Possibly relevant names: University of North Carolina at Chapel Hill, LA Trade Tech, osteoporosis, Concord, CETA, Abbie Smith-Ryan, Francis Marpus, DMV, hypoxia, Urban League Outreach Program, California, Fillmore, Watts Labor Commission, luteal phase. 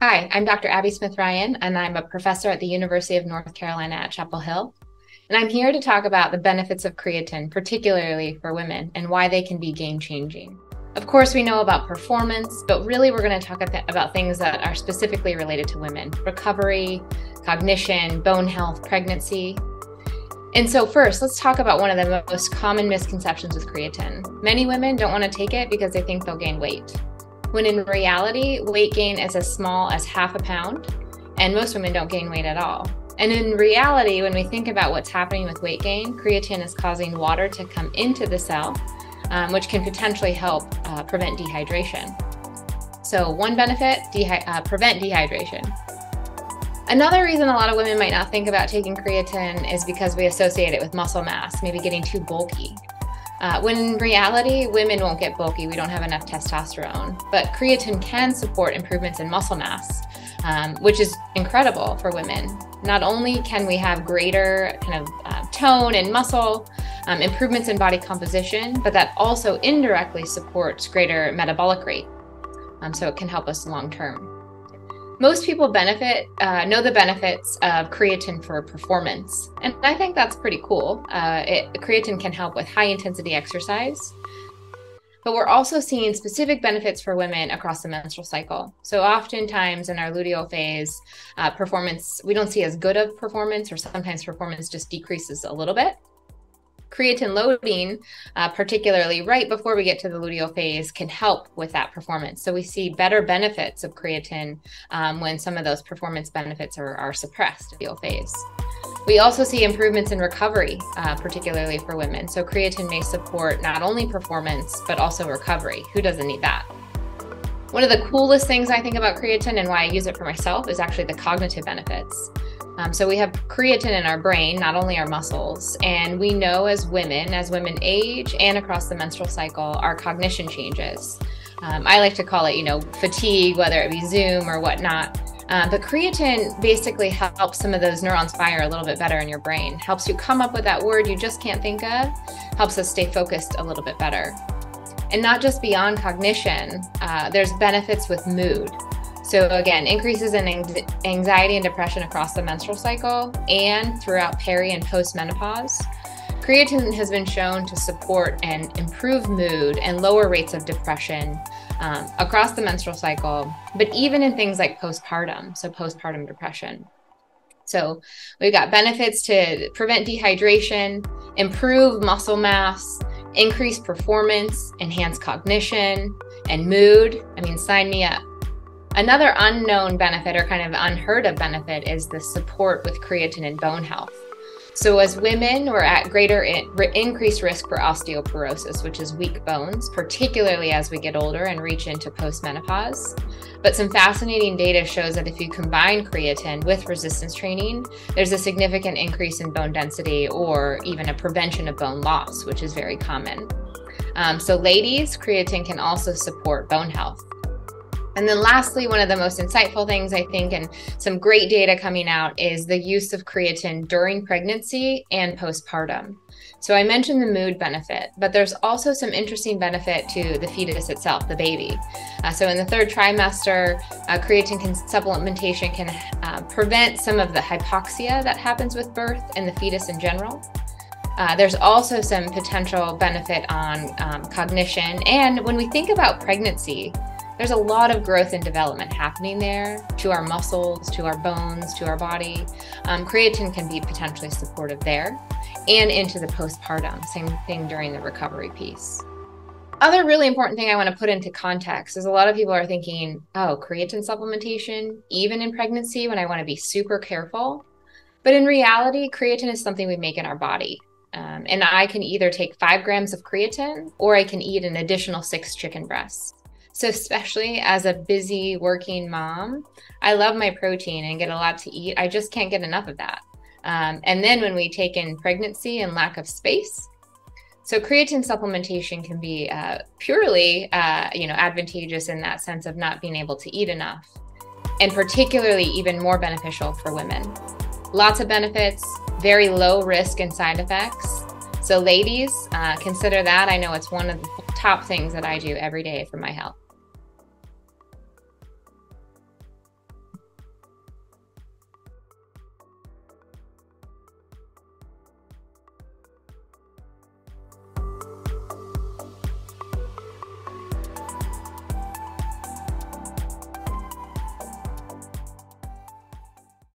Hi, I'm Dr. Abbie Smith-Ryan, and I'm a professor at the University of North Carolina at Chapel Hill. And I'm here to talk about the benefits of creatine, particularly for women, and why they can be game-changing. Of course, we know about performance, but really we're going to talk about things that are specifically related to women: recovery, cognition, bone health, pregnancy. And so first, let's talk about one of the most common misconceptions with creatine. Many women don't want to take it because they think they'll gain weight, when in reality, weight gain is as small as half a pound, and most women don't gain weight at all. And in reality, when we think about what's happening with weight gain, creatine is causing water to come into the cell, which can potentially help prevent dehydration. So one benefit, prevent dehydration. Another reason a lot of women might not think about taking creatine is because we associate it with muscle mass, maybe getting too bulky. When in reality, women won't get bulky. We don't have enough testosterone, but creatine can support improvements in muscle mass, which is incredible for women. Not only can we have greater kind of tone and muscle, improvements in body composition, but that also indirectly supports greater metabolic rate. So it can help us long term. Most people know the benefits of creatine for performance, and I think that's pretty cool. Creatine can help with high intensity exercise, but we're also seeing specific benefits for women across the menstrual cycle. So oftentimes in our luteal phase, performance, we don't see as good of performance, or sometimes performance just decreases a little bit. Creatine loading, particularly right before we get to the luteal phase, can help with that performance. So we see better benefits of creatine when some of those performance benefits are suppressed in the luteal phase. We also see improvements in recovery, particularly for women. So creatine may support not only performance, but also recovery. Who doesn't need that? One of the coolest things I think about creatine, and why I use it for myself, is actually the cognitive benefits. So we have creatine in our brain, not only our muscles, and we know as women age and across the menstrual cycle, our cognition changes. I like to call it, fatigue, whether it be Zoom or whatnot. But creatine basically helps some of those neurons fire a little bit better in your brain, helps you come up with that word you just can't think of, helps us stay focused a little bit better. And not just beyond cognition, there's benefits with mood. So again, increases in anxiety and depression across the menstrual cycle and throughout peri and post-menopause. Creatine has been shown to support and improve mood and lower rates of depression across the menstrual cycle, but even in things like postpartum, so postpartum depression. So we've got benefits to prevent dehydration, improve muscle mass, increase performance, enhance cognition and mood. I mean, sign me up. Another unknown benefit, or kind of unheard of benefit, is the support with creatine and bone health. So as women, we're at greater increased risk for osteoporosis, which is weak bones, particularly as we get older and reach into post-menopause. But some fascinating data shows that if you combine creatine with resistance training, there's a significant increase in bone density, or even a prevention of bone loss, which is very common. So ladies, creatine can also support bone health. And then lastly, one of the most insightful things, I think, and some great data coming out, is the use of creatine during pregnancy and postpartum. So I mentioned the mood benefit, but there's also some interesting benefit to the fetus itself, the baby. So in the third trimester, creatine supplementation can prevent some of the hypoxia that happens with birth and the fetus in general. There's also some potential benefit on cognition. And when we think about pregnancy, there's a lot of growth and development happening there, to our muscles, to our bones, to our body. Creatine can be potentially supportive there, and into the postpartum, same thing during the recovery piece. Other really important thing I want to put into context is a lot of people are thinking, oh, creatine supplementation, even in pregnancy when I want to be super careful. But in reality, creatine is something we make in our body. And I can either take 5 grams of creatine, or I can eat an additional 6 chicken breasts. So especially as a busy working mom, I love my protein and get a lot to eat. I just can't get enough of that. And then when we take in pregnancy and lack of space, so creatine supplementation can be purely advantageous in that sense of not being able to eat enough, and particularly even more beneficial for women. Lots of benefits, very low risk and side effects. So ladies, consider that. I know it's one of the top things that I do every day for my health.